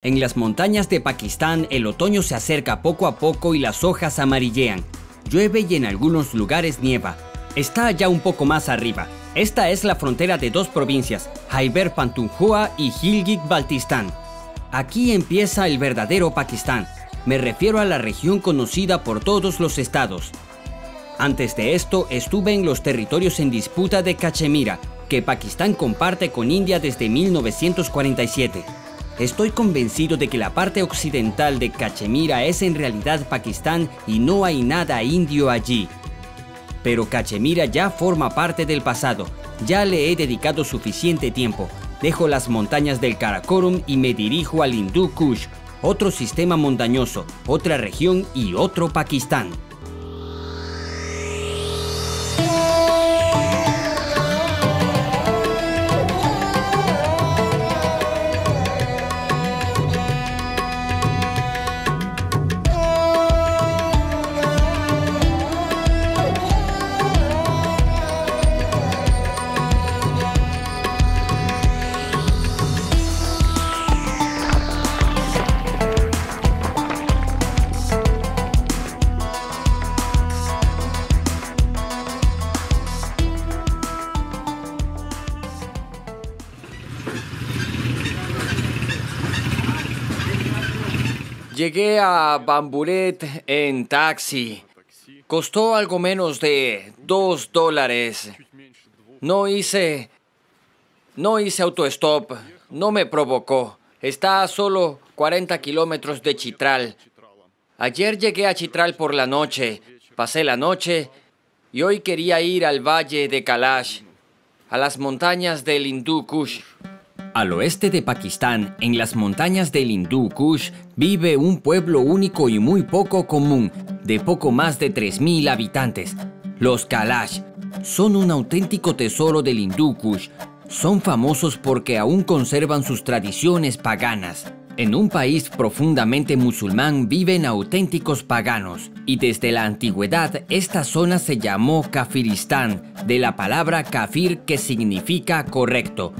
En las montañas de Pakistán, el otoño se acerca poco a poco y las hojas amarillean. Llueve y en algunos lugares nieva. Está allá un poco más arriba. Esta es la frontera de dos provincias, Khyber Pakhtunkhwa y Gilgit-Baltistán. Aquí empieza el verdadero Pakistán. Me refiero a la región conocida por todos los estados. Antes de esto, estuve en los territorios en disputa de Cachemira, que Pakistán comparte con India desde 1947. Estoy convencido de que la parte occidental de Cachemira es en realidad Pakistán y no hay nada indio allí. Pero Cachemira ya forma parte del pasado, ya le he dedicado suficiente tiempo. Dejo las montañas del Karakorum y me dirijo al Hindu Kush, otro sistema montañoso, otra región y otro Pakistán. Llegué a Bamburet en taxi. Costó algo menos de $2. No hice autostop. No me provocó. Está a solo 40 kilómetros de Chitral. Ayer llegué a Chitral por la noche. Pasé la noche y hoy quería ir al valle de Kalash, a las montañas del Hindu Kush. Al oeste de Pakistán, en las montañas del Hindu Kush, vive un pueblo único y muy poco común, de poco más de 3000 habitantes. Los Kalash son un auténtico tesoro del Hindu Kush. Son famosos porque aún conservan sus tradiciones paganas. En un país profundamente musulmán viven auténticos paganos, y desde la antigüedad esta zona se llamó Kafiristán, de la palabra kafir, que significa correcto.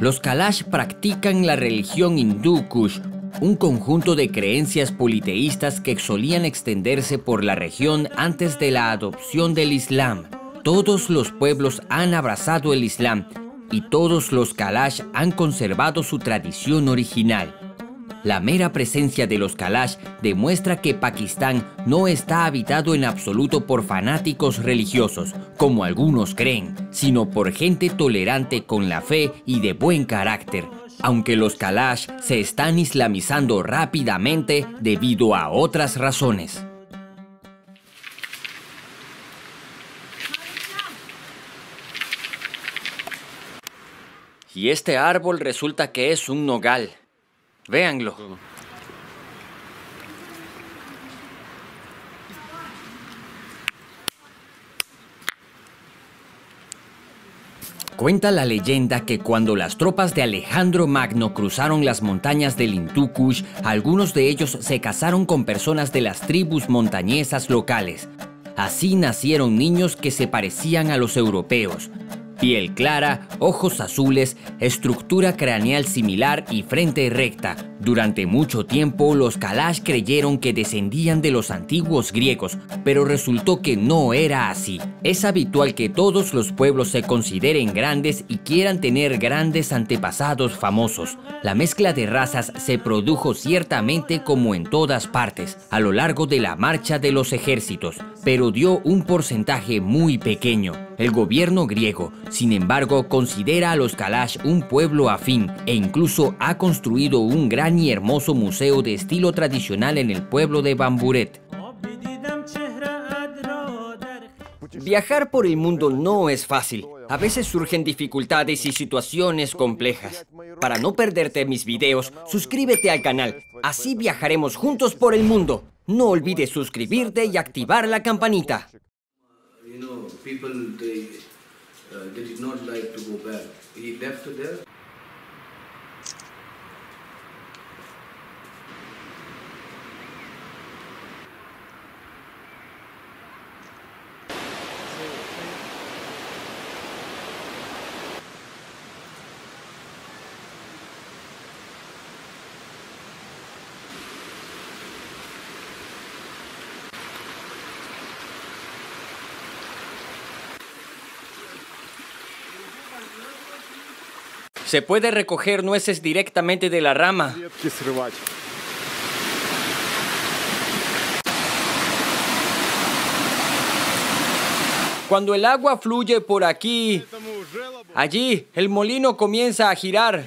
Los Kalash practican la religión Hindu Kush, un conjunto de creencias politeístas que solían extenderse por la región antes de la adopción del Islam. Todos los pueblos han abrazado el Islam y todos los Kalash han conservado su tradición original. La mera presencia de los Kalash demuestra que Pakistán no está habitado en absoluto por fanáticos religiosos, como algunos creen, sino por gente tolerante con la fe y de buen carácter, aunque los Kalash se están islamizando rápidamente debido a otras razones. Y este árbol resulta que es un nogal. Véanlo. Cuenta la leyenda que cuando las tropas de Alejandro Magno cruzaron las montañas del Hindu Kush, algunos de ellos se casaron con personas de las tribus montañesas locales. Así nacieron niños que se parecían a los europeos. Piel clara, ojos azules, estructura craneal similar y frente recta. Durante mucho tiempo los Kalash creyeron que descendían de los antiguos griegos, pero resultó que no era así. Es habitual que todos los pueblos se consideren grandes y quieran tener grandes antepasados famosos. La mezcla de razas se produjo ciertamente como en todas partes, a lo largo de la marcha de los ejércitos, pero dio un porcentaje muy pequeño. El gobierno griego, sin embargo, considera a los Kalash un pueblo afín e incluso ha construido un gran y hermoso museo de estilo tradicional en el pueblo de Bamburet. Viajar por el mundo no es fácil. A veces surgen dificultades y situaciones complejas. Para no perderte mis videos, suscríbete al canal. Así viajaremos juntos por el mundo. No olvides suscribirte y activar la campanita. People, they did not like to go back. He left there. Se puede recoger nueces directamente de la rama. Cuando el agua fluye por aquí, allí el molino comienza a girar.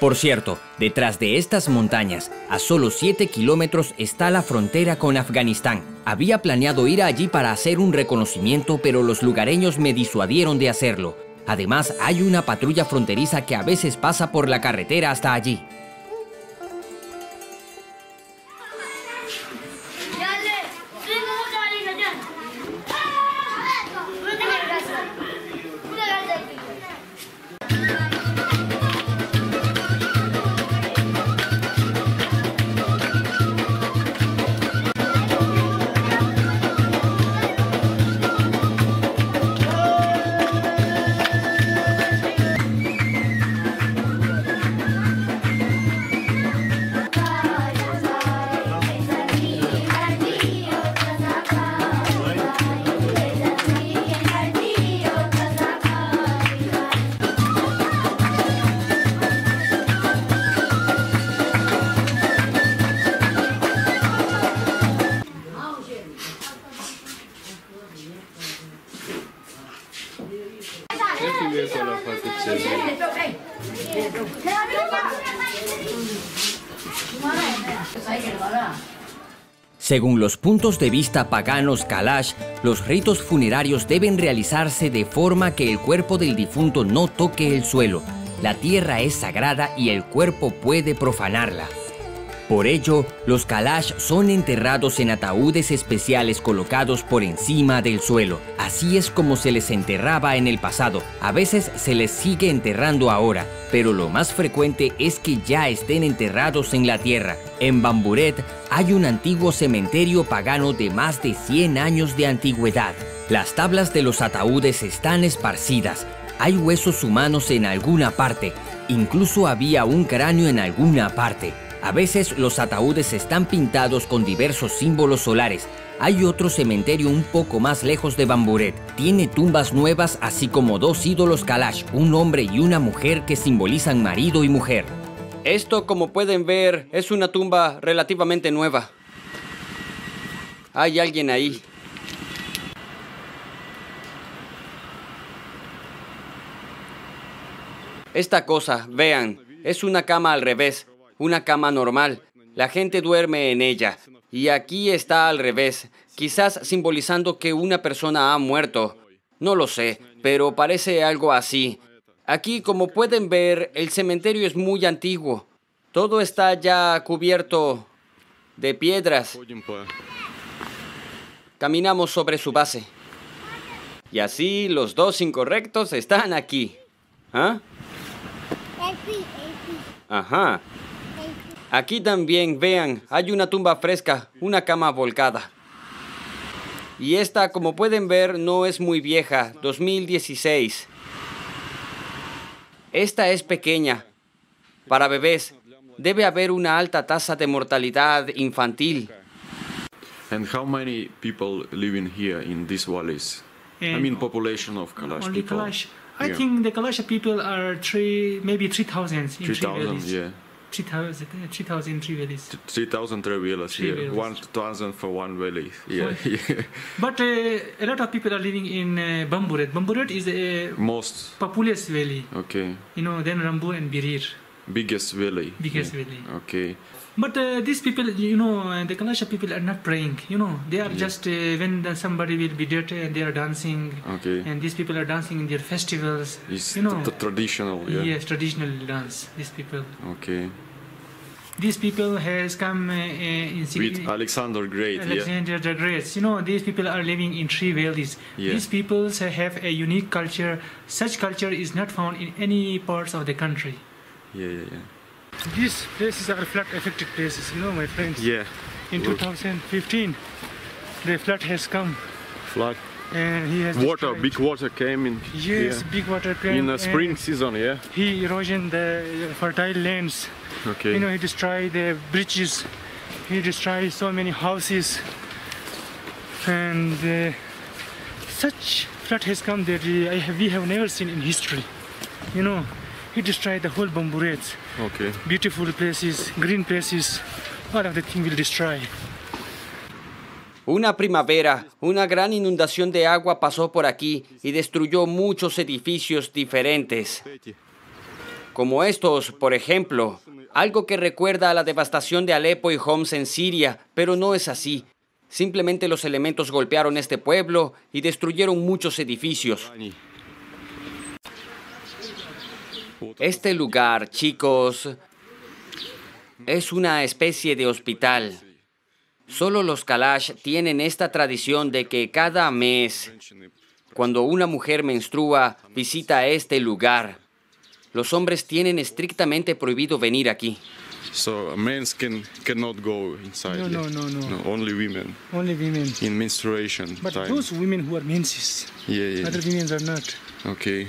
Por cierto, detrás de estas montañas, a solo 7 kilómetros está la frontera con Afganistán. Había planeado ir allí para hacer un reconocimiento, pero los lugareños me disuadieron de hacerlo. Además, hay una patrulla fronteriza que a veces pasa por la carretera hasta allí. Según los puntos de vista paganos Kalash, los ritos funerarios deben realizarse de forma que el cuerpo del difunto no toque el suelo. La tierra es sagrada y el cuerpo puede profanarla. Por ello, los Kalash son enterrados en ataúdes especiales colocados por encima del suelo. Así es como se les enterraba en el pasado. A veces se les sigue enterrando ahora, pero lo más frecuente es que ya estén enterrados en la tierra. En Bamburet hay un antiguo cementerio pagano de más de 100 años de antigüedad. Las tablas de los ataúdes están esparcidas. Hay huesos humanos en alguna parte. Incluso había un cráneo en alguna parte. A veces los ataúdes están pintados con diversos símbolos solares. Hay otro cementerio un poco más lejos de Bamburet. Tiene tumbas nuevas, así como dos ídolos Kalash, un hombre y una mujer que simbolizan marido y mujer. Esto, como pueden ver, es una tumba relativamente nueva. Hay alguien ahí. Esta cosa, vean, es una cama al revés. Una cama normal. La gente duerme en ella. Y aquí está al revés, quizás simbolizando que una persona ha muerto. No lo sé, pero parece algo así. Aquí, como pueden ver, el cementerio es muy antiguo. Todo está ya cubierto de piedras. Caminamos sobre su base. Y así los dos incorrectos están aquí. ¿Ah? Ajá. Aquí también, vean, hay una tumba fresca, una cama volcada. Y esta, como pueden ver, no es muy vieja, 2016. Esta es pequeña, para bebés. Debe haber una alta tasa de mortalidad infantil. And how many people living here in these valleys? I mean, population of Kalash people. I think the Kalash people are maybe 3,000 in 3,000, yeah. 3,000 trivelis. 3,000 trivelis, yeah. 1,000 for one valley, yeah. But a lot of people are living in Bamburet. Bamburet is the most populous valley. Okay. You know, then Rumbur and Birir. Biggest valley. Biggest valley. Okay. But these people, you know, the Kalash people are not praying, you know. They are just, when somebody will be dead, they are dancing. Okay. And these people are dancing in their festivals. It's, you know, the traditional, yeah. Yes, traditional dance, these people. Okay. These people has come in... With Alexander Great, Alexander the Great. You know, these people are living in three valleys. Yeah. These people have a unique culture. Such culture is not found in any parts of the country. Yeah, yeah, yeah. These places are flood-affected places, you know, my friends. Yeah. In 2015, the flood has come. Flood. and he has big water came in. Yes, yeah. Big water came in the spring season. Yeah, he erosion the fertile lands. Okay, you know, he destroyed the bridges, he destroyed so many houses, and such flood has come that we have never seen in history. You know, he destroyed the whole Bamburet. Okay, beautiful places, green places, all of the thing will destroy. Una primavera, una gran inundación de agua pasó por aquí y destruyó muchos edificios diferentes. Como estos, por ejemplo, algo que recuerda a la devastación de Alepo y Homs en Siria, pero no es así. Simplemente los elementos golpearon este pueblo y destruyeron muchos edificios. Este lugar, chicos, es una especie de hospital. Solo los Kalash tienen esta tradición de que cada mes, cuando una mujer menstrua, visita este lugar. Los hombres tienen estrictamente prohibido venir aquí. So men cannot go inside. No, no, no, no. No, only women. Only women. In menstruation time. But those women who are menses. Yeah, yeah. Other women are not. Okay.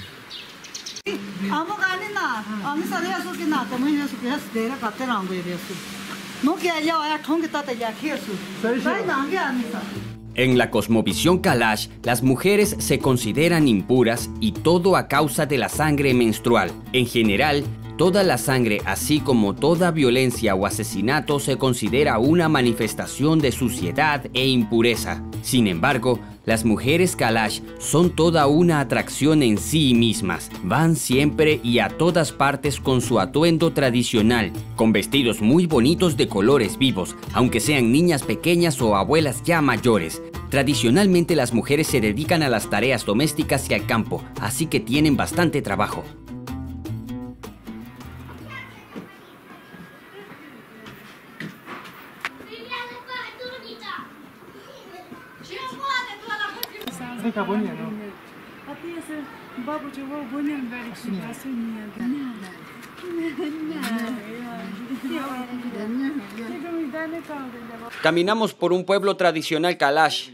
En la cosmovisión Kalash, las mujeres se consideran impuras y todo a causa de la sangre menstrual. En general, toda la sangre, así como toda violencia o asesinato, se considera una manifestación de suciedad e impureza. Sin embargo, las mujeres Kalash son toda una atracción en sí mismas. Van siempre y a todas partes con su atuendo tradicional, con vestidos muy bonitos de colores vivos, aunque sean niñas pequeñas o abuelas ya mayores. Tradicionalmente las mujeres se dedican a las tareas domésticas y al campo, así que tienen bastante trabajo. Caminamos por un pueblo tradicional Kalash,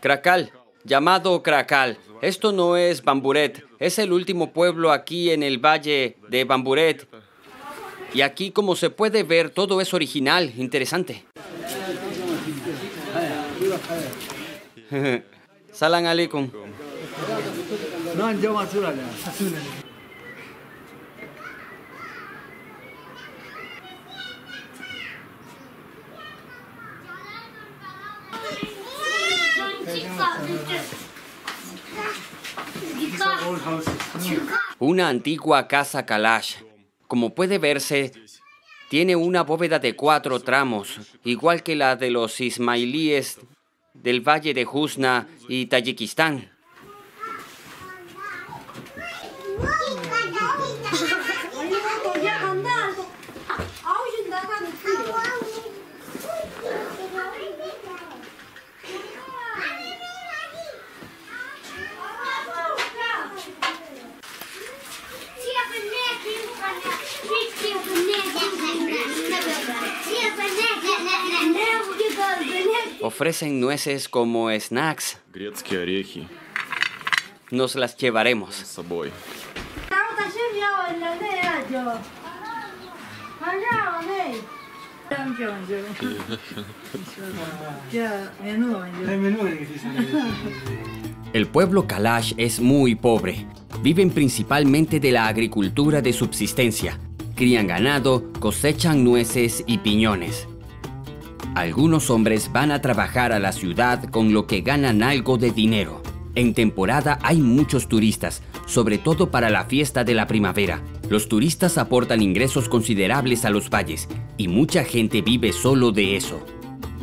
Krakal, llamado Krakal. Esto no es Bamburet, es el último pueblo aquí en el valle de Bamburet. Y aquí, como se puede ver, todo es original, interesante. Salam alaikum. Una antigua casa Kalash. Como puede verse, tiene una bóveda de 4 tramos, igual que la de los ismailíes del valle de Husna y Tayikistán. Ofrecen nueces como snacks. Nos las llevaremos. El pueblo Kalash es muy pobre. Viven principalmente de la agricultura de subsistencia. Crían ganado, cosechan nueces y piñones. Algunos hombres van a trabajar a la ciudad con lo que ganan algo de dinero. En temporada hay muchos turistas, sobre todo para la fiesta de la primavera. Los turistas aportan ingresos considerables a los valles y mucha gente vive solo de eso.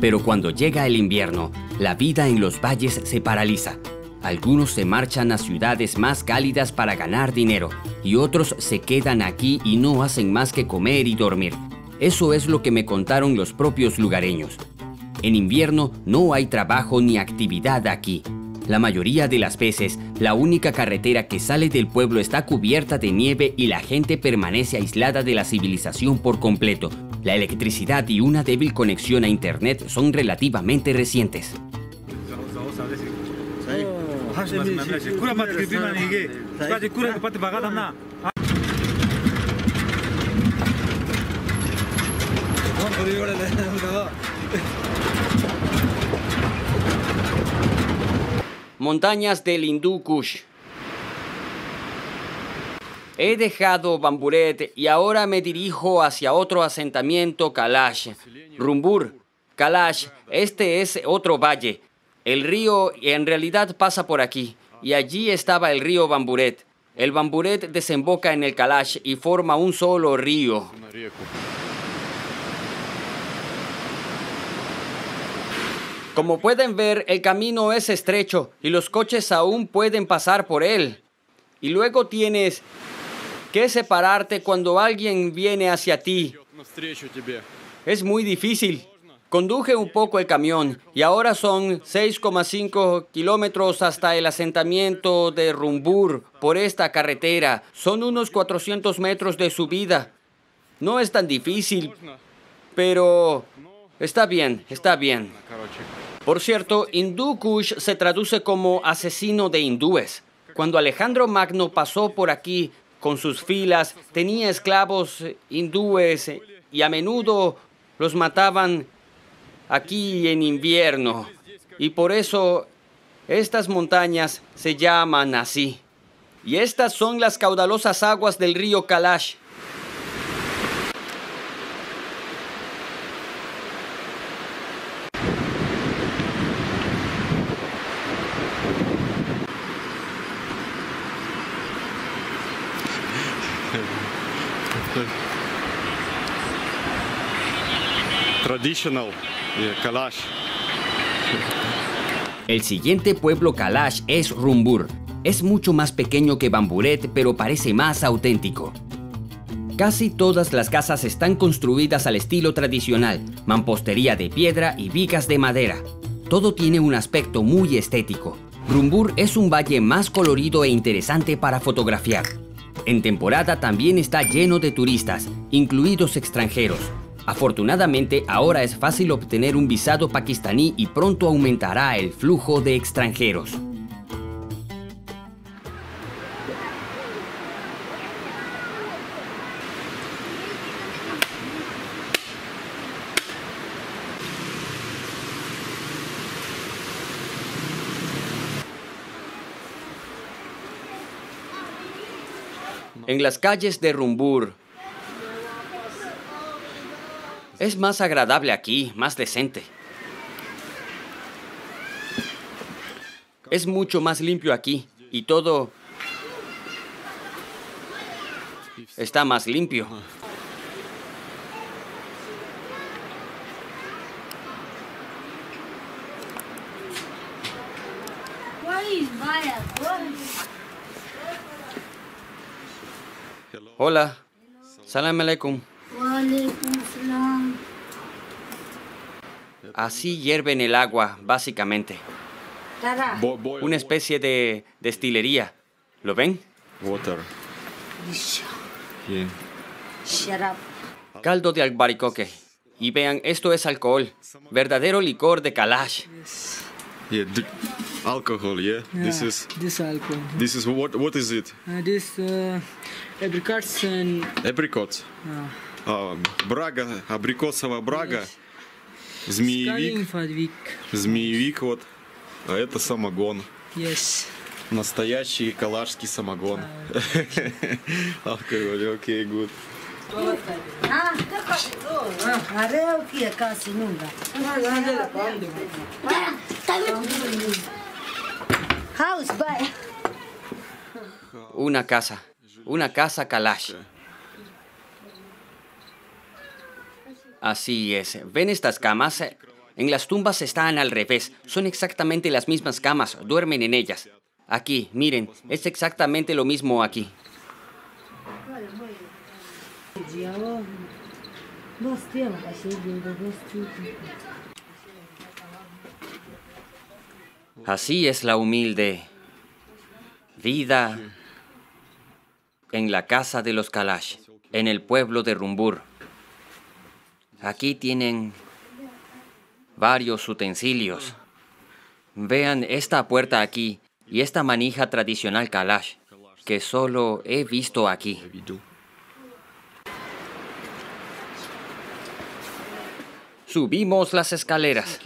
Pero cuando llega el invierno, la vida en los valles se paraliza. Algunos se marchan a ciudades más cálidas para ganar dinero y otros se quedan aquí y no hacen más que comer y dormir. Eso es lo que me contaron los propios lugareños. En invierno no hay trabajo ni actividad aquí. La mayoría de las veces, la única carretera que sale del pueblo está cubierta de nieve y la gente permanece aislada de la civilización por completo. La electricidad y una débil conexión a internet son relativamente recientes. Montañas del Hindu Kush. He dejado Bamburet y ahora me dirijo hacia otro asentamiento, Kalash, Rumbur. Kalash, este es otro valle. El río en realidad pasa por aquí, y allí estaba el río Bamburet. El Bamburet desemboca en el Kalash y forma un solo río. Como pueden ver, el camino es estrecho y los coches aún pueden pasar por él. Y luego tienes que separarte cuando alguien viene hacia ti. Es muy difícil. Conduje un poco el camión y ahora son 6,5 kilómetros hasta el asentamiento de Rumbur por esta carretera. Son unos 400 metros de subida. No es tan difícil, pero está bien, está bien. Por cierto, Hindu Kush se traduce como asesino de hindúes. Cuando Alejandro Magno pasó por aquí con sus filas, tenía esclavos hindúes y a menudo los mataban aquí en invierno. Y por eso estas montañas se llaman así. Y estas son las caudalosas aguas del río Kalash. Traditional Kalash. El siguiente pueblo Kalash es Rumbur. Es mucho más pequeño que Bamburet, pero parece más auténtico. Casi todas las casas están construidas al estilo tradicional, mampostería de piedra y vigas de madera. Todo tiene un aspecto muy estético. Rumbur es un valle más colorido e interesante para fotografiar. En temporada también está lleno de turistas, incluidos extranjeros. Afortunadamente, ahora es fácil obtener un visado pakistaní y pronto aumentará el flujo de extranjeros. En las calles de Rumbur, es más agradable aquí, más decente. Es mucho más limpio aquí y todo está más limpio. Hola. Salam alaikum. Así hierven el agua, básicamente. Una especie de destilería. ¿Lo ven? Caldo de albaricoque. Y vean, esto es alcohol. Verdadero licor de Kalash. Alcohol, yeah. This is what is it? Apricots and apricots. Брага, абрикосовая брага. Змеевик вот. А это самогон. Yes. Настоящий калашский самогон. Алкоголь, окей, good. Una casa Kalash. Así es. ¿Ven estas camas? En las tumbas están al revés. Son exactamente las mismas camas. Duermen en ellas. Aquí, miren. Es exactamente lo mismo aquí. Así es la humilde vida en la casa de los Kalash, en el pueblo de Rumbur. Aquí tienen varios utensilios. Vean esta puerta aquí y esta manija tradicional Kalash, que solo he visto aquí. Subimos las escaleras.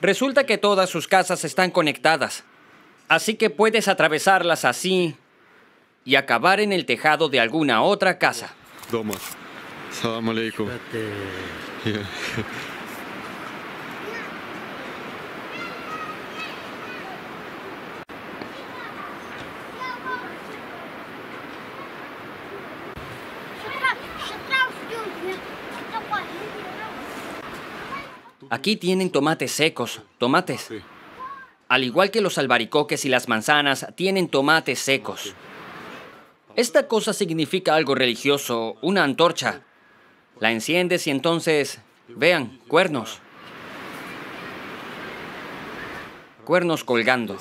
Resulta que todas sus casas están conectadas, así que puedes atravesarlas así y acabar en el tejado de alguna otra casa. Salam aleikum. Yeah. Aquí tienen tomates secos, tomates. Sí. Al igual que los albaricoques y las manzanas, tienen tomates secos. Esta cosa significa algo religioso, una antorcha. La enciendes y entonces, vean, cuernos. Cuernos colgando.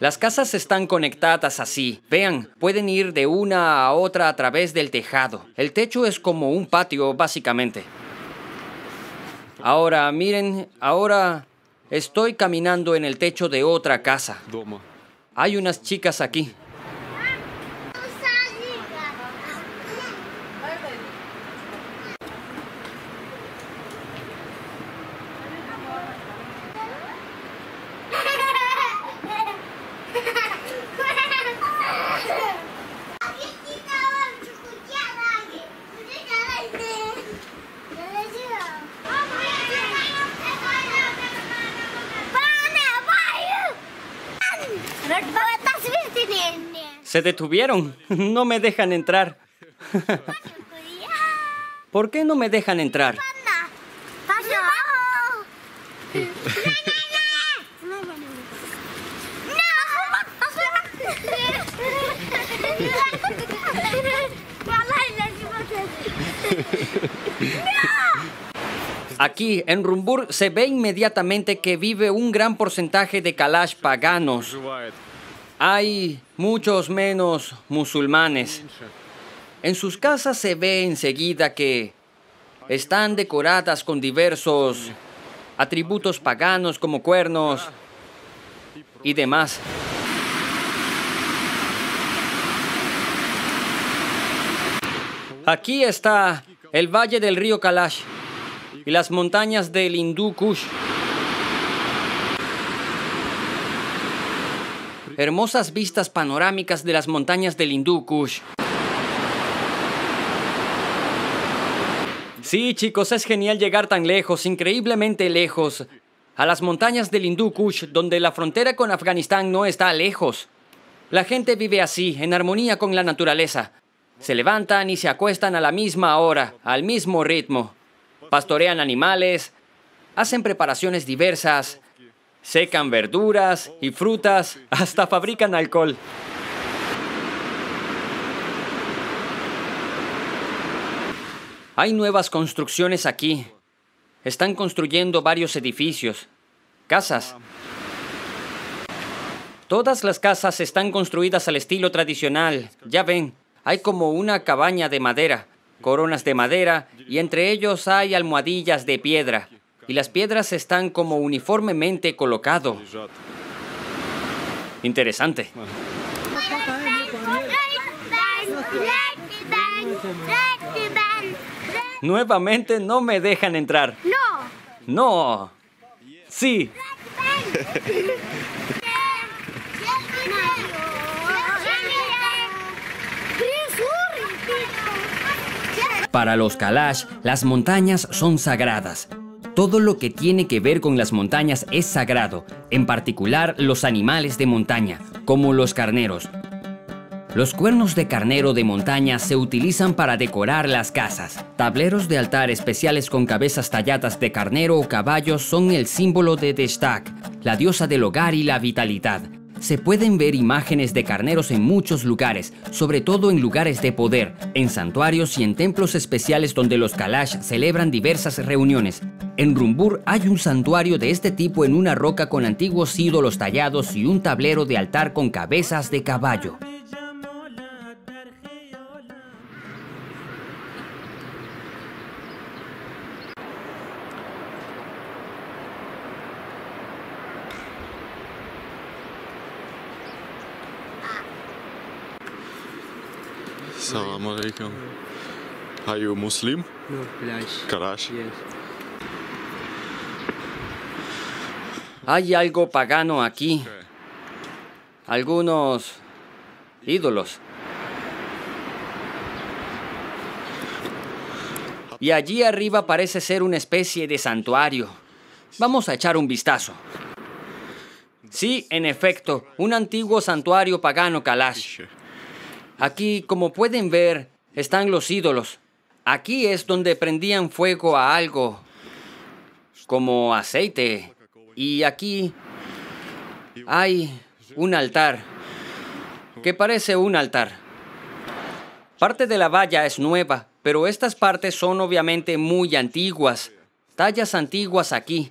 Las casas están conectadas así. Vean, pueden ir de una a otra a través del tejado. El techo es como un patio, básicamente. Ahora, miren, ahora... estoy caminando en el techo de otra casa. Hay unas chicas aquí. Se detuvieron. No me dejan entrar. ¿Por qué no me dejan entrar? Aquí, en Rumbur, se ve inmediatamente que vive un gran porcentaje de Kalash paganos. Hay muchos menos musulmanes. En sus casas se ve enseguida que están decoradas con diversos atributos paganos como cuernos y demás. Aquí está el valle del río Kalash y las montañas del Hindu Kush. Hermosas vistas panorámicas de las montañas del Hindu Kush. Sí, chicos, es genial llegar tan lejos, increíblemente lejos, a las montañas del Hindu Kush, donde la frontera con Afganistán no está lejos. La gente vive así, en armonía con la naturaleza. Se levantan y se acuestan a la misma hora, al mismo ritmo. Pastorean animales, hacen preparaciones diversas, secan verduras y frutas, hasta fabrican alcohol. Hay nuevas construcciones aquí. Están construyendo varios edificios, casas. Todas las casas están construidas al estilo tradicional. Ya ven, hay como una cabaña de madera, coronas de madera, y entre ellos hay almohadillas de piedra. Y las piedras están como uniformemente colocado. Interesante. Nuevamente no me dejan entrar. No. No. Sí. Para los Kalash, las montañas son sagradas. Todo lo que tiene que ver con las montañas es sagrado, en particular los animales de montaña, como los carneros. Los cuernos de carnero de montaña se utilizan para decorar las casas. Tableros de altar especiales con cabezas talladas de carnero o caballo son el símbolo de Deshtak, la diosa del hogar y la vitalidad. Se pueden ver imágenes de carneros en muchos lugares, sobre todo en lugares de poder, en santuarios y en templos especiales donde los Kalash celebran diversas reuniones. En Rumbur hay un santuario de este tipo en una roca con antiguos ídolos tallados y un tablero de altar con cabezas de caballo. Salam alaikum. Are you Muslim? No, Kalash. Kalash? Yes. Hay algo pagano aquí. Algunos ídolos. Y allí arriba parece ser una especie de santuario. Vamos a echar un vistazo. Sí, en efecto, un antiguo santuario pagano Kalash. Aquí, como pueden ver, están los ídolos. Aquí es donde prendían fuego a algo, como aceite. Y aquí hay un altar, que parece un altar. Parte de la valla es nueva, pero estas partes son obviamente muy antiguas. Tallas antiguas aquí,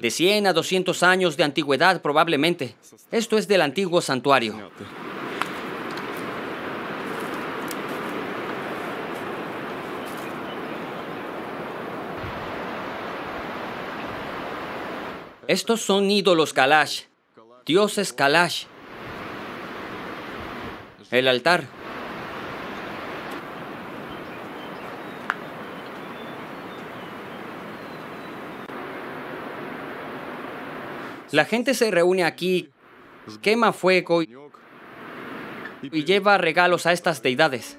de 100 a 200 años de antigüedad probablemente. Esto es del antiguo santuario. Estos son ídolos Kalash, dioses Kalash. El altar. La gente se reúne aquí, quema fuego y lleva regalos a estas deidades.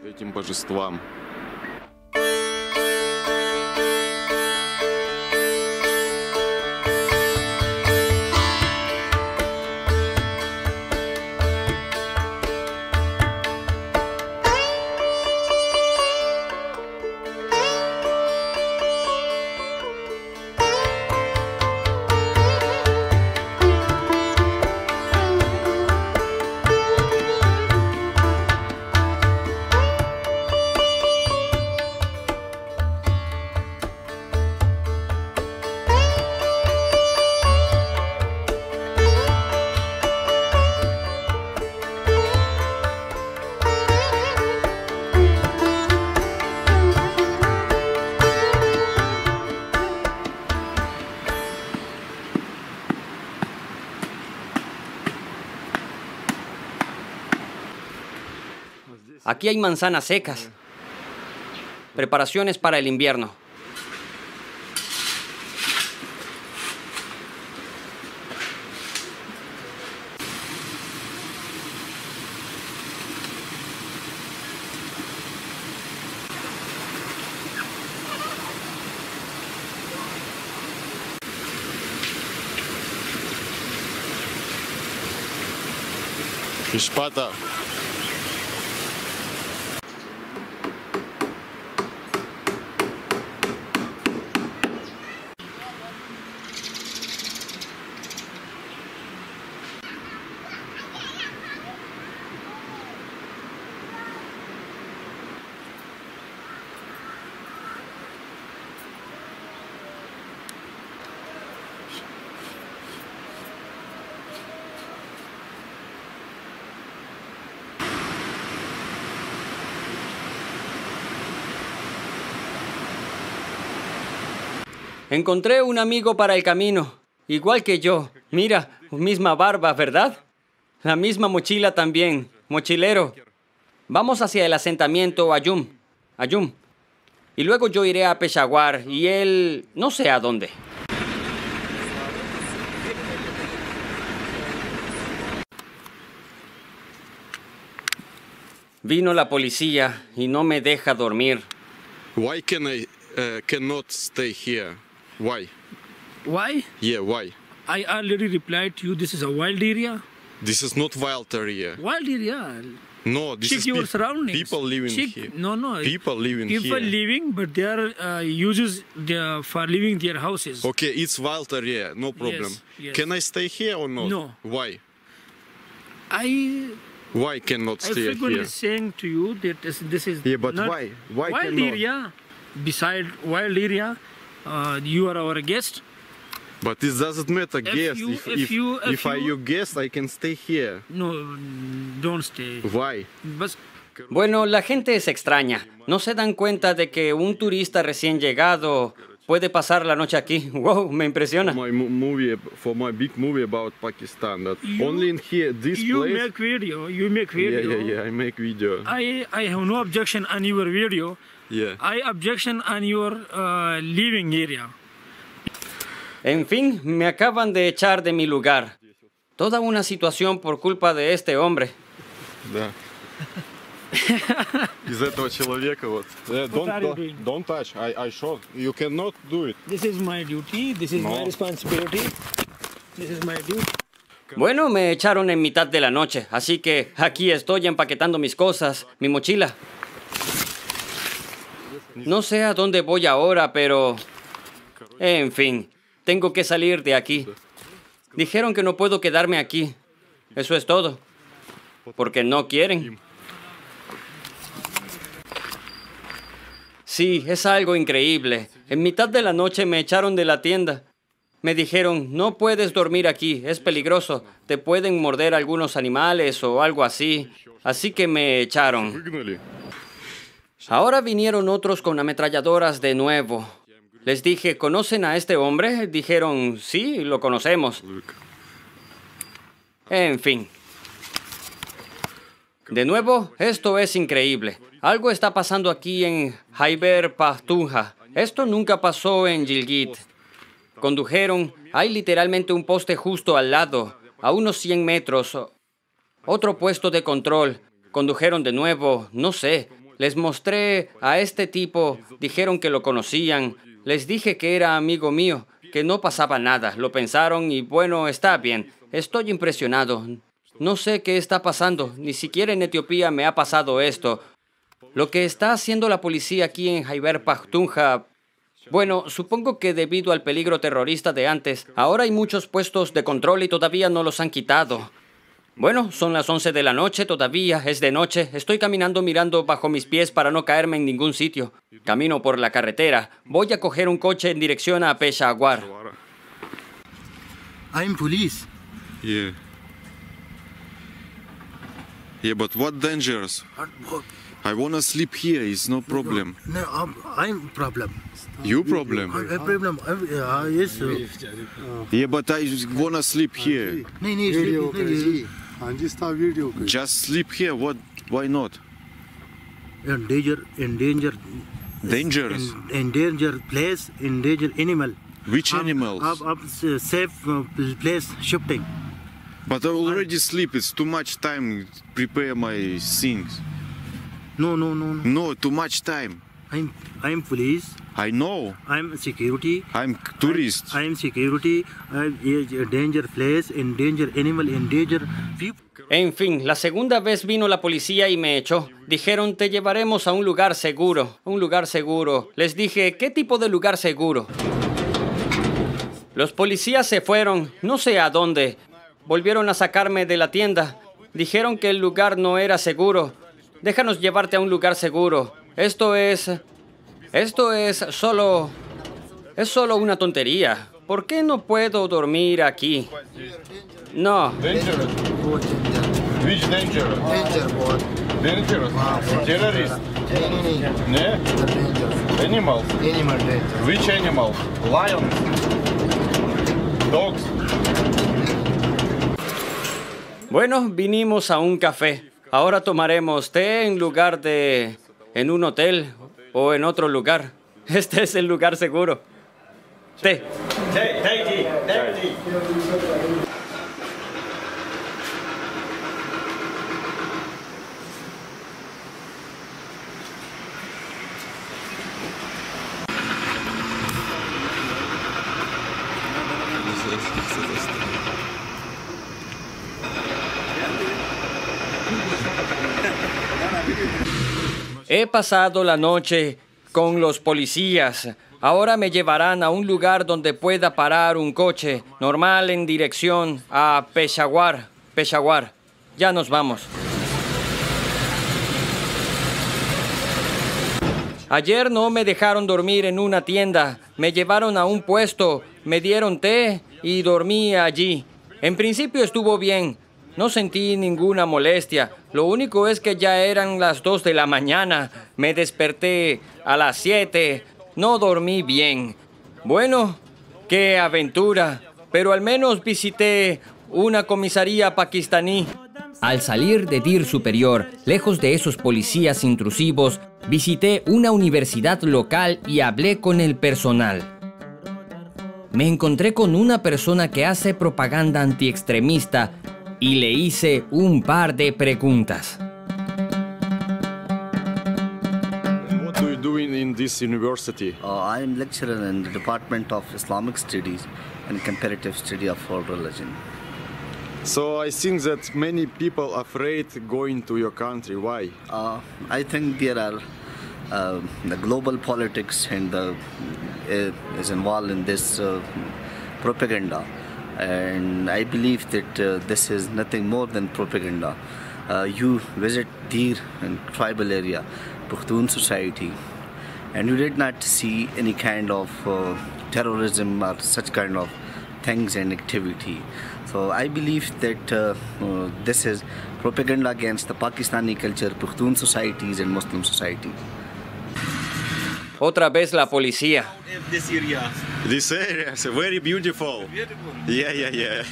Aquí hay manzanas secas, preparaciones para el invierno. Pishpata. Encontré un amigo para el camino, igual que yo. Mira, misma barba, ¿verdad? La misma mochila también, mochilero. Vamos hacia el asentamiento Ayum. Y luego yo iré a Peshawar y él no sé a dónde. Vino la policía y no me deja dormir. Why can I cannot stay here? Why? Why? Yeah, why? I already replied to you, this is a wild area. This is not wild area. Wild area? No, this is your surroundings. People living here. No. People living here. People living, but they are uses for living their houses. Okay, it's wild area, no problem. Yes. Can I stay here or not? No. Why? Why cannot stay here? I frequently saying to you that this is... Yeah, but why? Why wild area? Beside wild area, you are our guest. But it doesn't matter, guest. If I your guest, I can stay here. No, don't stay. Why? But... Bueno, la gente es extraña. No se dan cuenta de que un turista recién llegado puede pasar la noche aquí. Wow, me impresiona. For my big movie about Pakistan, that only in here, this place. You make video. Yeah, I make video. I have no objection on your video. Yeah. I objection on your living area. En fin, me acaban de echar de mi lugar. Toda una situación por culpa de este hombre. Yeah. Из этого человека вот. Don't touch. I shot. You cannot do it. This is my duty. This is my responsibility. This is my duty. Bueno, me echaron en mitad de la noche, así que aquí estoy empaquetando mis cosas, mi mochila. No sé a dónde voy ahora, pero en fin, tengo que salir de aquí. Dijeron que no puedo quedarme aquí. Eso es todo. Porque no quieren. Sí, es algo increíble. En mitad de la noche me echaron de la tienda. Me dijeron, no puedes dormir aquí, es peligroso. Te pueden morder algunos animales o algo así. Así que me echaron. Ahora vinieron otros con ametralladoras de nuevo. Les dije, ¿conocen a este hombre? Dijeron, sí, lo conocemos. En fin. De nuevo, esto es increíble. Algo está pasando aquí en Khyber Pakhtunkhwa. Esto nunca pasó en Gilgit. Condujeron, hay literalmente un poste justo al lado, a unos 100 metros. Otro puesto de control. Condujeron de nuevo, no sé. Les mostré a este tipo, dijeron que lo conocían. Les dije que era amigo mío, que no pasaba nada. Lo pensaron y bueno, está bien. Estoy impresionado. No sé qué está pasando. Ni siquiera en Etiopía me ha pasado esto. Lo que está haciendo la policía aquí en Khyber Pakhtunkhwa... Bueno, supongo que debido al peligro terrorista de antes, ahora hay muchos puestos de control y todavía no los han quitado. Bueno, son las 11 de la noche, todavía es de noche. Estoy caminando mirando bajo mis pies para no caerme en ningún sitio. Camino por la carretera. Voy a coger un coche en dirección a Peshawar. I'm police. Yeah. Yeah, but what dangers? I wanna sleep here. It's no problem. No, I'm problem. You problem? I'm problem. Yes. Yeah, but I wanna sleep here. No. Just sleep here. What? Why not? Endanger. Dangerous. Endanger place. Endanger animal. Which animals? Safe place shifting. But I already sleep. It's too much time. Prepare my things. No. No, too much time. I'm police. I know. I'm security. I'm tourist. I'm security. I'm danger place, endanger animal, endanger people. En fin, la segunda vez vino la policía y me echó. Dijeron, te llevaremos a un lugar seguro. Un lugar seguro. Les dije, ¿qué tipo de lugar seguro? Los policías se fueron, no sé a dónde. Volvieron a sacarme de la tienda. Dijeron que el lugar no era seguro. Déjanos llevarte a un lugar seguro. Es solo una tontería. ¿Por qué no puedo dormir aquí? No. Bueno, vinimos a un café. Ahora tomaremos té en lugar de... en un hotel o en otro lugar. Este es el lugar seguro. Té. Té. He pasado la noche con los policías. Ahora me llevarán a un lugar donde pueda parar un coche normal en dirección a Peshawar. Peshawar. Ya nos vamos. Ayer no me dejaron dormir en una tienda. Me llevaron a un puesto, me dieron té y dormí allí. En principio estuvo bien. No sentí ninguna molestia. Lo único es que ya eran las 2 de la mañana. Me desperté a las 7. No dormí bien. Bueno, qué aventura. Pero al menos visité una comisaría pakistaní. Al salir de Dir Superior, lejos de esos policías intrusivos, visité una universidad local y hablé con el personal. Me encontré con una persona que hace propaganda antiextremista y le hice un par de preguntas. In this university? I am lecturer in the Department of Islamic Studies and Comparative Study of World Religion. So I think that many people are afraid going to your country. Why? I think there are the global politics and is involved in this propaganda, and I believe that this is nothing more than propaganda. You visit Dir and tribal area, Pakhtun society, and you did not see any kind of terrorism or such kind of things and activity. So I believe that this is propaganda against the Pakistani culture, Pakhtun societies and Muslim society. Otra vez la policía. This area is very beautiful. Yeah, yeah, yeah.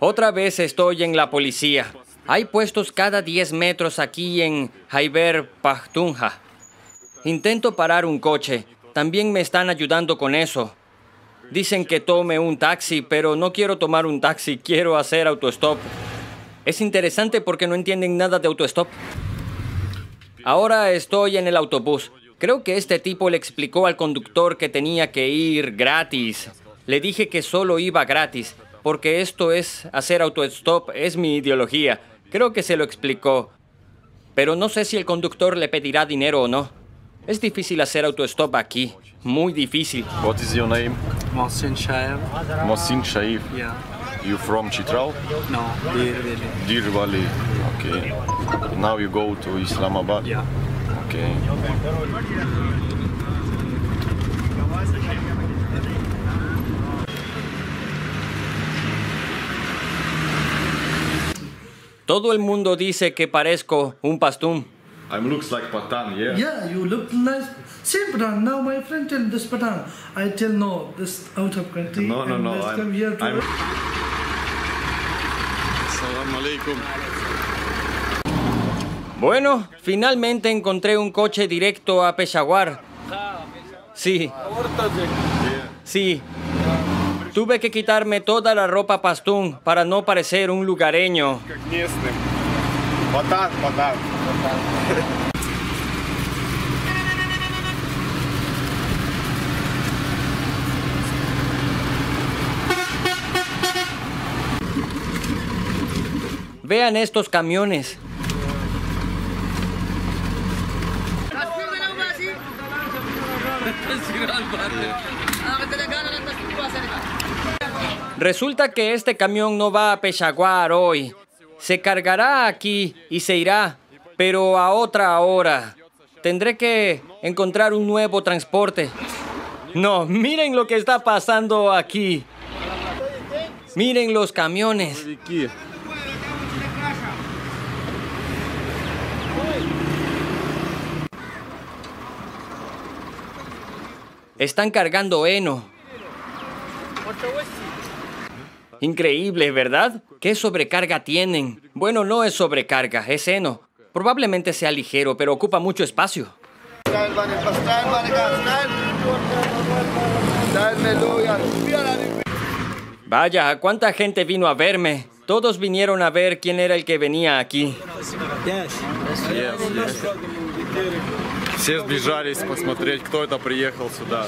Otra vez estoy en la policía. Hay puestos cada 10 metros aquí en Khyber Pakhtunkhwa. Intento parar un coche. También me están ayudando con eso. Dicen que tome un taxi, pero no quiero tomar un taxi. Quiero hacer autostop. Es interesante porque no entienden nada de autostop. Ahora estoy en el autobús. Creo que este tipo le explicó al conductor que tenía que ir gratis. Le dije que solo iba gratis. Porque esto es hacer autostop, es mi ideología. Creo que se lo explicó. Pero no sé si el conductor le pedirá dinero o no. Es difícil hacer autostop aquí. Muy difícil. What is your name? Mohsin Shaif. Mohsin Shaif. Yeah. You from Chitral? No, Dir Valley. Okay. Now you go to Islamabad. Yeah. Okay. Todo el mundo dice que parezco un pastún. I looks like Patan, yeah. Yeah, you look nice. Same Patan. Now my friend tell this Patan. I tell no, this out of country. No, no, no. I'm here. Assalamu alaikum. Bueno, finalmente encontré un coche directo a Peshawar. Sí. Sí. Tuve que quitarme toda la ropa pastún para no parecer un lugareño. Vean estos camiones. Resulta que este camión no va a Peshawar hoy. Se cargará aquí y se irá, pero a otra hora. Tendré que encontrar un nuevo transporte. No, miren lo que está pasando aquí. Miren los camiones. Están cargando heno. Increíble, ¿verdad? ¿Qué sobrecarga tienen? Bueno, no es sobrecarga, es heno. Probablemente sea ligero, pero ocupa mucho espacio. Vaya, ¿cuánta gente vino a verme? Todos vinieron a ver quién era el que venía aquí. Все сбежались посмотреть, кто это приехал сюда.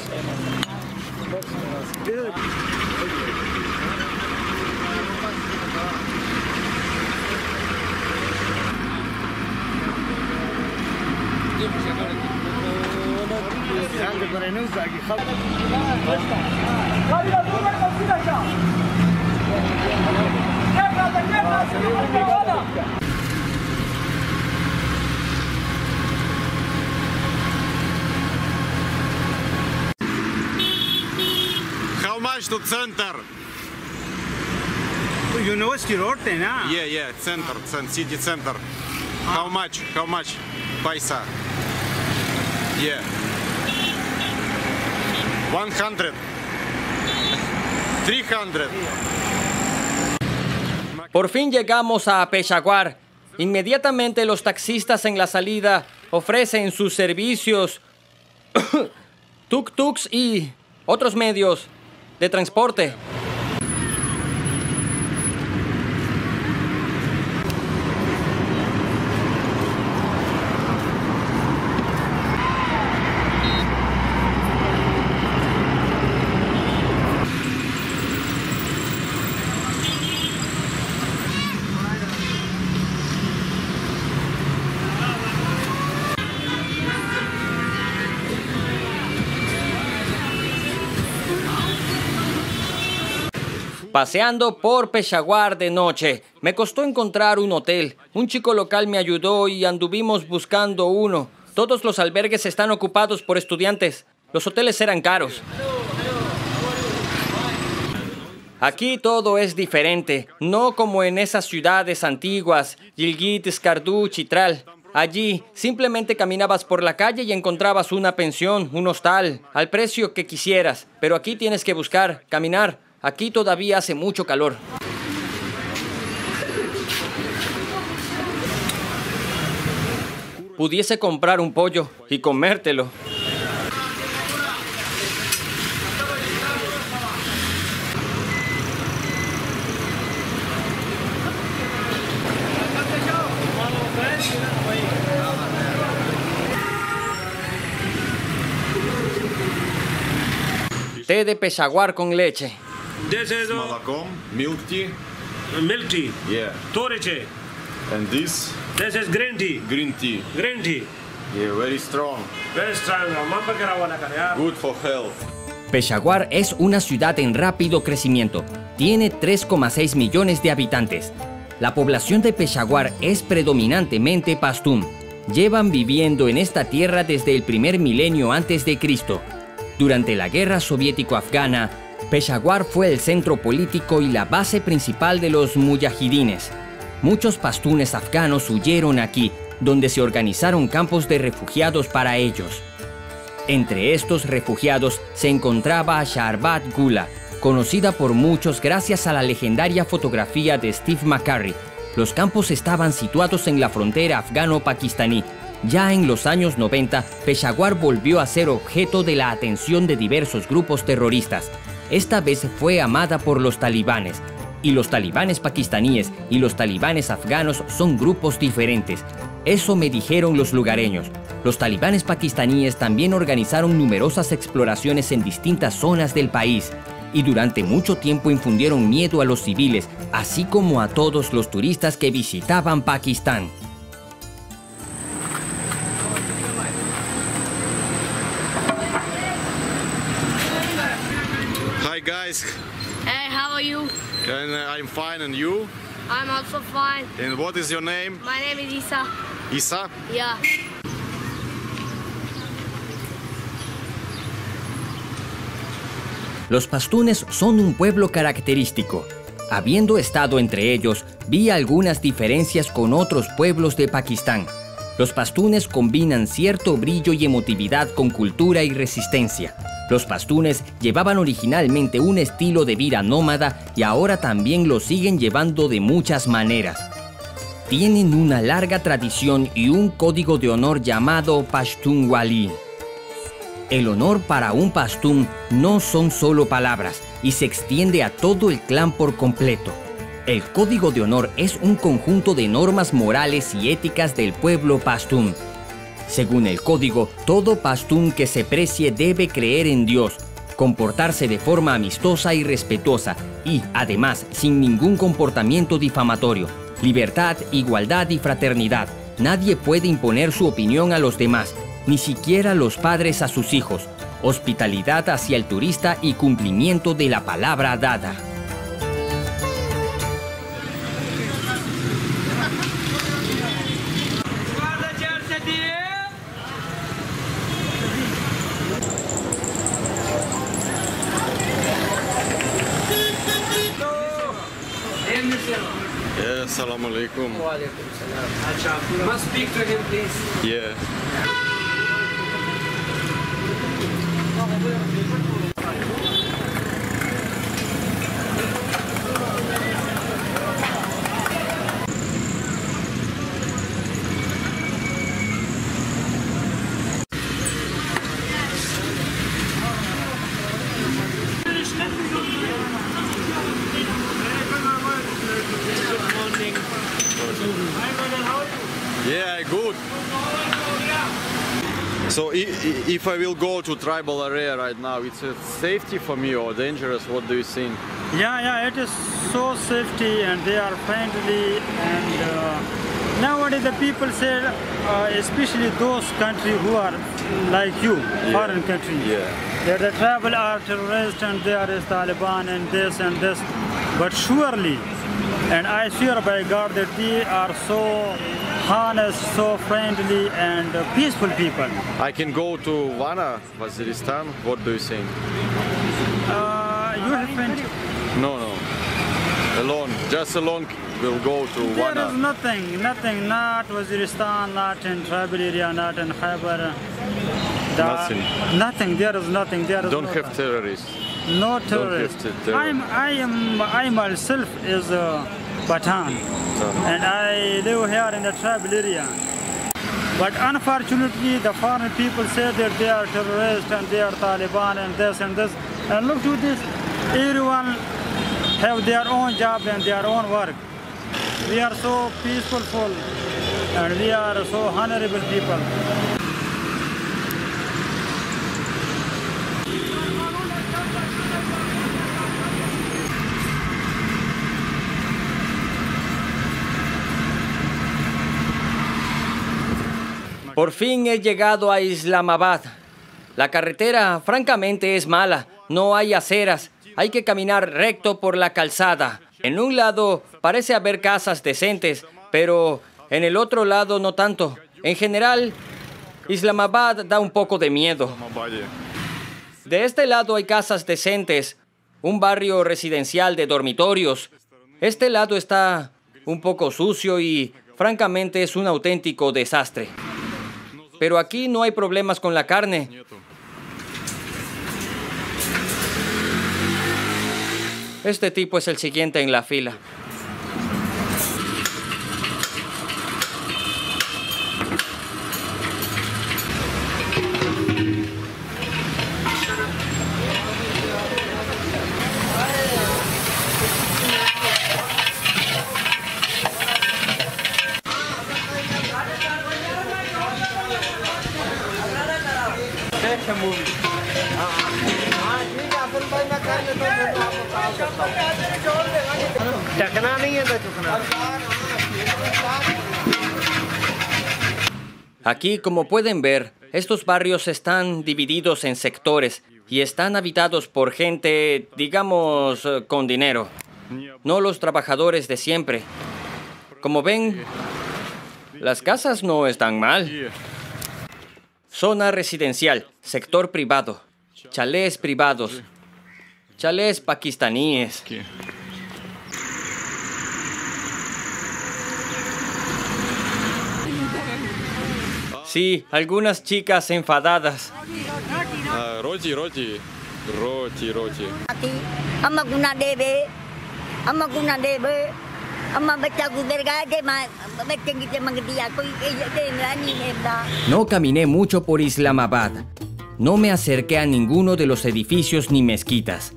How much to center? University Road, na? Yeah, yeah, center, city center. How much? How much? Paisa. Yeah. 100. 300. Por fin llegamos a Peshawar. Inmediatamente los taxistas en la salida ofrecen sus servicios tuk-tuks y otros medios de transporte. Paseando por Peshawar de noche, me costó encontrar un hotel. Un chico local me ayudó y anduvimos buscando uno. Todos los albergues están ocupados por estudiantes. Los hoteles eran caros. Aquí todo es diferente, no como en esas ciudades antiguas, Gilgit, Skardú, Chitral. Allí, simplemente caminabas por la calle y encontrabas una pensión, un hostal, al precio que quisieras. Pero aquí tienes que buscar, caminar. Aquí todavía hace mucho calor. Pudiese comprar un pollo y comértelo. Té de Peshawar con leche. This is молоком, milk tea. Milk tea. Yeah. Toreche. And this? This is green tea. Green tea. Green tea. Yeah, very strong. Very strong. Good for health. Peshawar es una ciudad en rápido crecimiento. Tiene 3,6 millones de habitantes. La población de Peshawar es predominantemente pastún. Llevan viviendo en esta tierra desde el primer milenio antes de Cristo. Durante la guerra soviético-afgana, Peshawar fue el centro político y la base principal de los muyahidines. Muchos pastunes afganos huyeron aquí, donde se organizaron campos de refugiados para ellos. Entre estos refugiados se encontraba Sharbat Gula, conocida por muchos gracias a la legendaria fotografía de Steve McCurry. Los campos estaban situados en la frontera afgano-pakistaní. Ya en los años 90, Peshawar volvió a ser objeto de la atención de diversos grupos terroristas. Esta vez fue amada por los talibanes. Y los talibanes pakistaníes y los talibanes afganos son grupos diferentes. Eso me dijeron los lugareños. Los talibanes pakistaníes también organizaron numerosas exploraciones en distintas zonas del país. Y durante mucho tiempo infundieron miedo a los civiles, así como a todos los turistas que visitaban Pakistán. Hi guys. Hey, how are you? And, I'm fine, and you? I'm also fine. And what is your name? My name is Isa. Isa? Yeah. Los pastunes son un pueblo característico. Habiendo estado entre ellos, vi algunas diferencias con otros pueblos de Pakistán. Los pastunes combinan cierto brillo y emotividad con cultura y resistencia. Los pastunes llevaban originalmente un estilo de vida nómada y ahora también lo siguen llevando de muchas maneras. Tienen una larga tradición y un código de honor llamado Pashtunwali. El honor para un pastún no son solo palabras y se extiende a todo el clan por completo. El código de honor es un conjunto de normas morales y éticas del pueblo pastún. Según el código, todo pastún que se precie debe creer en Dios, comportarse de forma amistosa y respetuosa y, además, sin ningún comportamiento difamatorio. Libertad, igualdad y fraternidad. Nadie puede imponer su opinión a los demás, ni siquiera los padres a sus hijos. Hospitalidad hacia el turista y cumplimiento de la palabra dada. Yes, assalamu alaikum. Wa alaikum salam. Must speak to him, please. Yeah. So if I will go to tribal area right now, it's a safety for me or dangerous? What do you think? Yeah, it is so safety and they are friendly, and nowadays the people say, especially those countries who are like you, foreign countries, that the tribal are terrorists and they are Taliban and this, but surely, and I swear by God that they are so honest, so friendly and peaceful people. I can go to Wana, Waziristan. What do you think? You have friends? No. Alone, just alone we'll go to Wana. There is nothing, not Waziristan, not in tribal area, not in Khyber. There is nothing. Don't have terrorists. No terrorists. I myself is Pathan, and I live here in the tribal area. But unfortunately, the foreign people say that they are terrorists and they are Taliban and this. And look to this, everyone have their own job and their own work. We are so peaceful and we are so honorable people. Por fin he llegado a Islamabad. La carretera, francamente, es mala. No hay aceras. Hay que caminar recto por la calzada. En un lado parece haber casas decentes, pero en el otro lado no tanto. En general, Islamabad da un poco de miedo. De este lado hay casas decentes, un barrio residencial de dormitorios. Este lado está un poco sucio y, francamente, es un auténtico desastre. Pero aquí no hay problemas con la carne. Este tipo es el siguiente en la fila. Aquí, como pueden ver, estos barrios están divididos en sectores y están habitados por gente, digamos, con dinero, no los trabajadores de siempre. Como ven, las casas no están mal. Zona residencial, sector privado, chalés privados, chalés pakistaníes. Sí, algunas chicas enfadadas. Roti. No caminé mucho por Islamabad. No me acerqué a ninguno de los edificios ni mezquitas.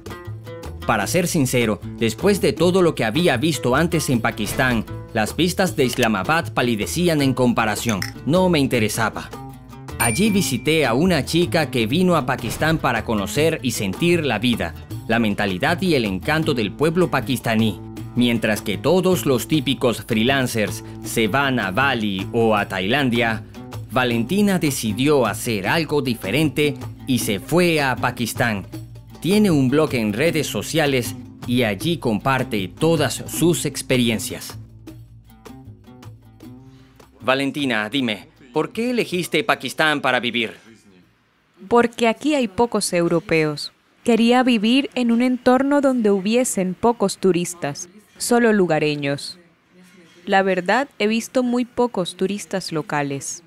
Para ser sincero, después de todo lo que había visto antes en Pakistán, las vistas de Islamabad palidecían en comparación. No me interesaba. Allí visité a una chica que vino a Pakistán para conocer y sentir la vida, la mentalidad y el encanto del pueblo pakistaní. Mientras que todos los típicos freelancers se van a Bali o a Tailandia, Valentina decidió hacer algo diferente y se fue a Pakistán. Tiene un blog en redes sociales y allí comparte todas sus experiencias. Valentina, dime, ¿por qué elegiste Pakistán para vivir? Porque aquí hay pocos europeos. Quería vivir en un entorno donde hubiesen pocos turistas, solo lugareños. La verdad, he visto muy pocos turistas locales.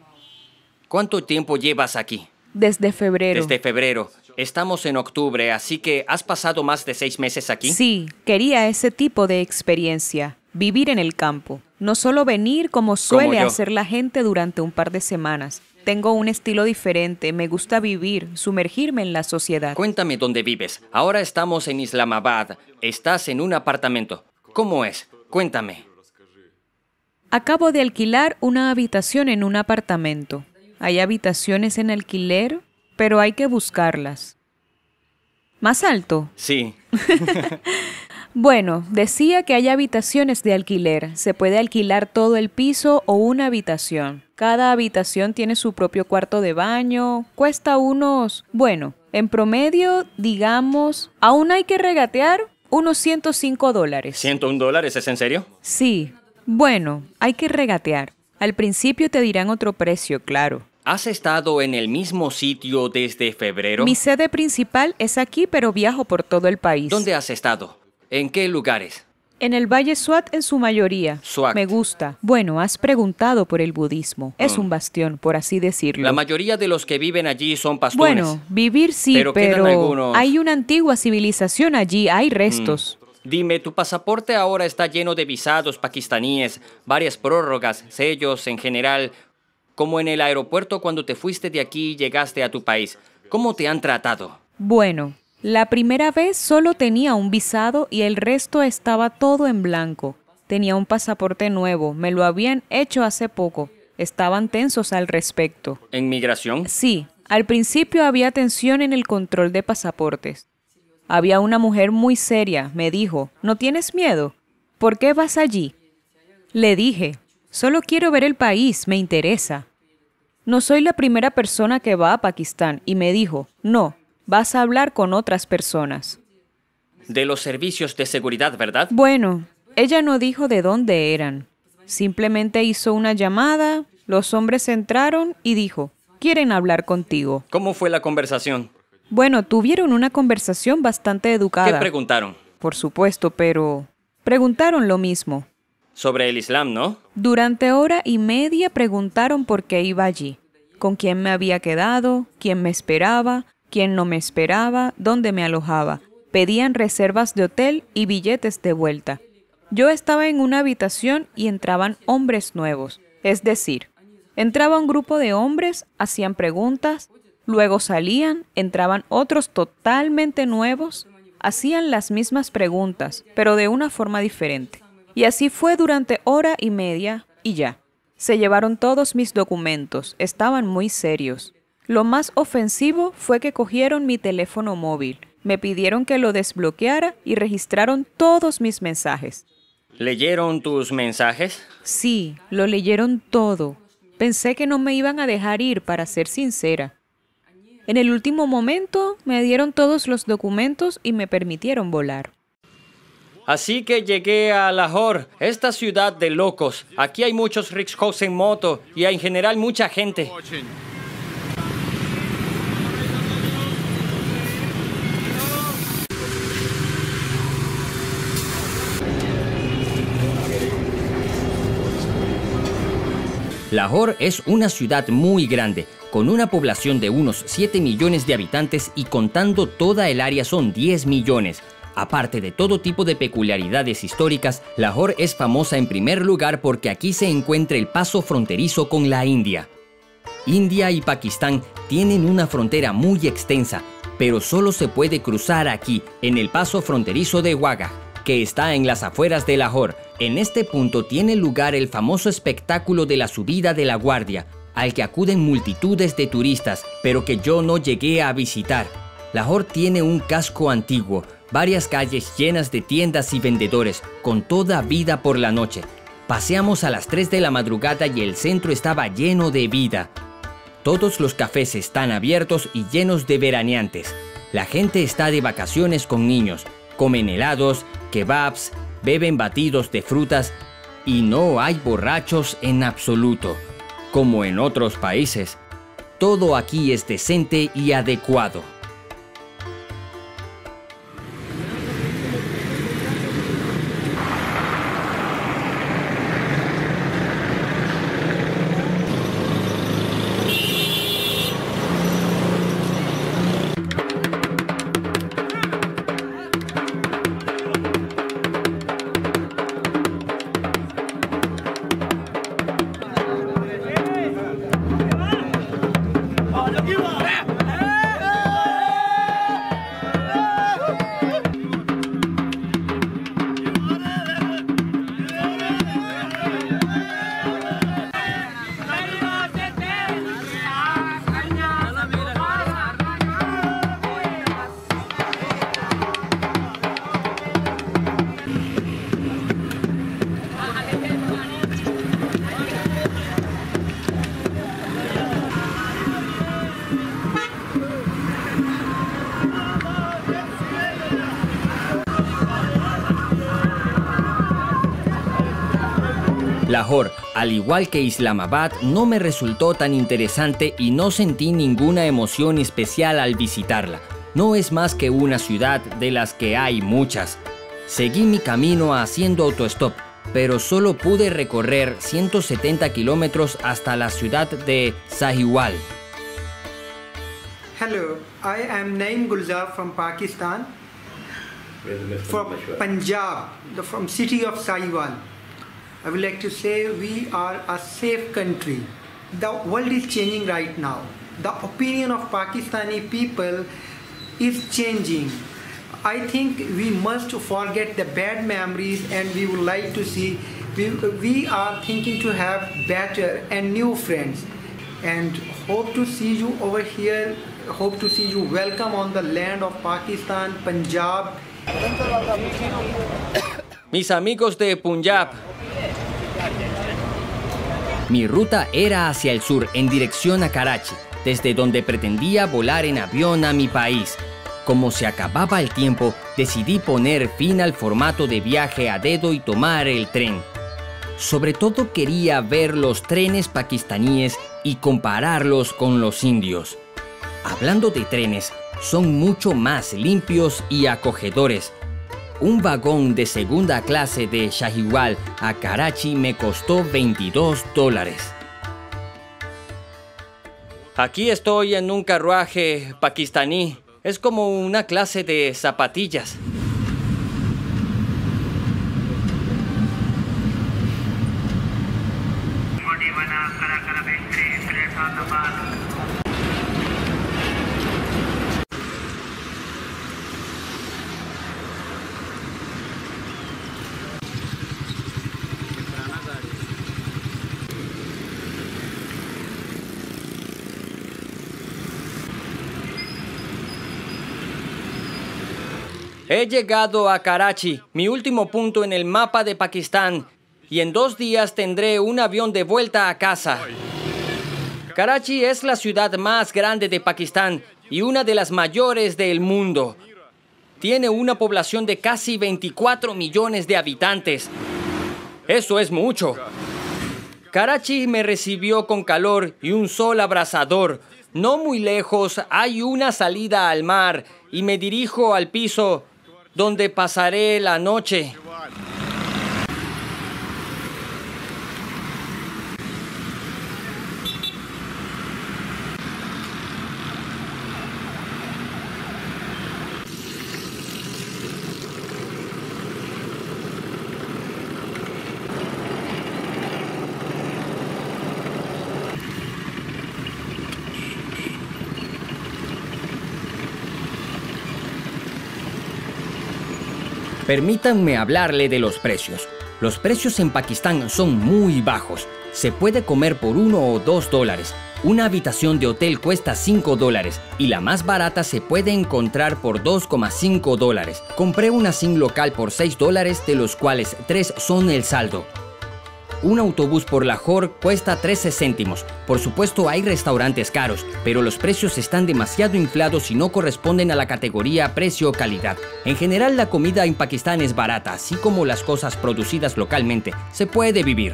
¿Cuánto tiempo llevas aquí? Desde febrero. Desde febrero. Estamos en octubre, así que ¿has pasado más de 6 meses aquí? Sí, quería ese tipo de experiencia. Vivir en el campo. No solo venir como suele hacer la gente durante un par de semanas. Tengo un estilo diferente, me gusta vivir, sumergirme en la sociedad. Cuéntame dónde vives. Ahora estamos en Islamabad. Estás en un apartamento. ¿Cómo es? Cuéntame. Acabo de alquilar una habitación en un apartamento. Hay habitaciones en alquiler, pero hay que buscarlas. ¿Más alto? Sí. Bueno, decía que hay habitaciones de alquiler. Se puede alquilar todo el piso o una habitación. Cada habitación tiene su propio cuarto de baño. Cuesta unos... Bueno, en promedio, digamos... Aún hay que regatear unos $105. ¿$101? ¿Es en serio? Sí. Bueno, hay que regatear. Al principio te dirán otro precio, claro. ¿Has estado en el mismo sitio desde febrero? Mi sede principal es aquí, pero viajo por todo el país. ¿Dónde has estado? ¿En qué lugares? En el Valle Swat en su mayoría. Swat. Me gusta. Bueno, has preguntado por el budismo. Es un bastión, por así decirlo. La mayoría de los que viven allí son pastunes. Bueno, vivir sí, pero algunos... hay una antigua civilización allí, hay restos. Dime, tu pasaporte ahora está lleno de visados pakistaníes, varias prórrogas, sellos en general, como en el aeropuerto cuando te fuiste de aquí y llegaste a tu país. ¿Cómo te han tratado? Bueno... La primera vez solo tenía un visado y el resto estaba todo en blanco. Tenía un pasaporte nuevo, me lo habían hecho hace poco. Estaban tensos al respecto. ¿En migración? Sí, al principio había tensión en el control de pasaportes. Había una mujer muy seria, me dijo, ¿no tienes miedo? ¿Por qué vas allí? Le dije, solo quiero ver el país, me interesa. No soy la primera persona que va a Pakistán y me dijo, no. Vas a hablar con otras personas. De los servicios de seguridad, ¿verdad? Bueno, ella no dijo de dónde eran. Simplemente hizo una llamada, los hombres entraron y dijo, quieren hablar contigo. ¿Cómo fue la conversación? Bueno, tuvieron una conversación bastante educada. ¿Qué preguntaron? Por supuesto, pero preguntaron lo mismo. Sobre el Islam, ¿no? Durante hora y media preguntaron por qué iba allí, con quién me había quedado, quién me esperaba... Quien no me esperaba, dónde me alojaba. Pedían reservas de hotel y billetes de vuelta. Yo estaba en una habitación y entraban hombres nuevos. Es decir, entraba un grupo de hombres, hacían preguntas, luego salían, entraban otros totalmente nuevos, hacían las mismas preguntas, pero de una forma diferente. Y así fue durante hora y media y ya. Se llevaron todos mis documentos, estaban muy serios. Lo más ofensivo fue que cogieron mi teléfono móvil. Me pidieron que lo desbloqueara y registraron todos mis mensajes. ¿Leyeron tus mensajes? Sí, lo leyeron todo. Pensé que no me iban a dejar ir, para ser sincera. En el último momento, me dieron todos los documentos y me permitieron volar. Así que llegué a Lahore, esta ciudad de locos. Aquí hay muchos rickshaws en moto y en general mucha gente. Lahore es una ciudad muy grande, con una población de unos 7 millones de habitantes y contando toda el área son 10 millones. Aparte de todo tipo de peculiaridades históricas, Lahore es famosa en primer lugar porque aquí se encuentra el paso fronterizo con la India. India y Pakistán tienen una frontera muy extensa, pero solo se puede cruzar aquí, en el paso fronterizo de Wagah, que está en las afueras de Lahore. En este punto tiene lugar el famoso espectáculo de la subida de la guardia, al que acuden multitudes de turistas, pero que yo no llegué a visitar. Lahore tiene un casco antiguo, varias calles llenas de tiendas y vendedores, con toda vida por la noche. Paseamos a las 3 de la madrugada y el centro estaba lleno de vida. Todos los cafés están abiertos y llenos de veraneantes. La gente está de vacaciones con niños, comen helados, kebabs, beben batidos de frutas y no hay borrachos en absoluto, como en otros países. Todo aquí es decente y adecuado. Lahore, al igual que Islamabad, no me resultó tan interesante y no sentí ninguna emoción especial al visitarla. No es más que una ciudad de las que hay muchas. Seguí mi camino haciendo autostop, pero solo pude recorrer 170 kilómetros hasta la ciudad de Sahiwal. Hello, I am Naim Gulzar from Pakistan, from Punjab, from city of Sahiwal. I would like to say we are a safe country. The world is changing right now. The opinion of Pakistani people is changing. I think we must forget the bad memories and we would like to see, we are thinking to have better and new friends and hope to see you over here, hope to see you welcome on the land of Pakistan, Punjab. Mis amigos de Punjab. Mi ruta era hacia el sur en dirección a Karachi, desde donde pretendía volar en avión a mi país. Como se acababa el tiempo, decidí poner fin al formato de viaje a dedo y tomar el tren. Sobre todo quería ver los trenes pakistaníes y compararlos con los indios. Hablando de trenes, son mucho más limpios y acogedores. Un vagón de segunda clase de Sahiwal a Karachi me costó $22. Aquí estoy en un carruaje pakistaní. Es como una clase de zapatillas. He llegado a Karachi, mi último punto en el mapa de Pakistán, y en 2 días tendré un avión de vuelta a casa. Karachi es la ciudad más grande de Pakistán y una de las mayores del mundo. Tiene una población de casi 24 millones de habitantes. Eso es mucho. Karachi me recibió con calor y un sol abrasador. No muy lejos hay una salida al mar y me dirijo al piso donde pasaré la noche. Permítanme hablarle de los precios. Los precios en Pakistán son muy bajos. Se puede comer por $1 o $2. Una habitación de hotel cuesta $5 y la más barata se puede encontrar por $2,5. Compré una SIM local por $6, de los cuales 3 son el saldo. Un autobús por Lahore cuesta 13 céntimos. Por supuesto hay restaurantes caros, pero los precios están demasiado inflados y no corresponden a la categoría precio-calidad. En general la comida en Pakistán es barata, así como las cosas producidas localmente. Se puede vivir.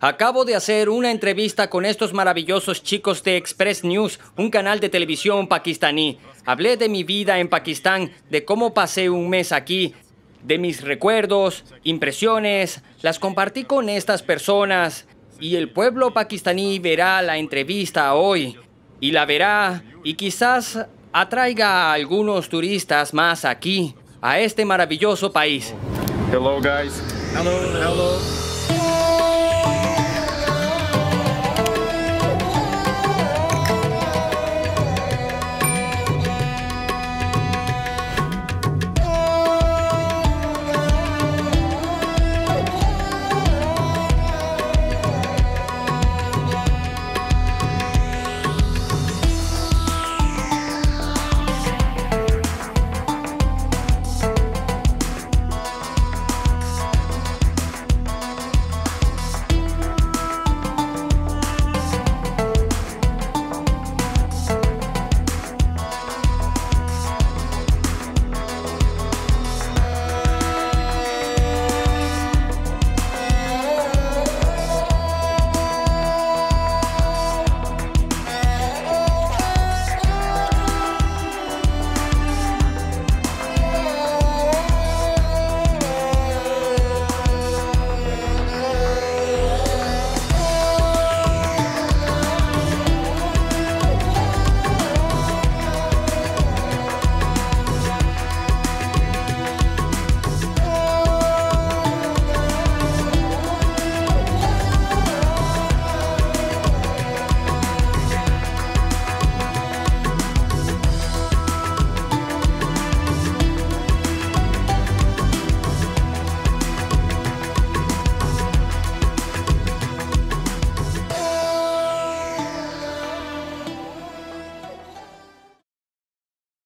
Acabo de hacer una entrevista con estos maravillosos chicos de Express News, un canal de televisión pakistaní. Hablé de mi vida en Pakistán, de cómo pasé un mes aquí, de mis recuerdos, impresiones. Las compartí con estas personas y el pueblo pakistaní verá la entrevista hoy y la verá y quizás atraiga a algunos turistas más aquí, a este maravilloso país. Hello guys. Hello. Hello.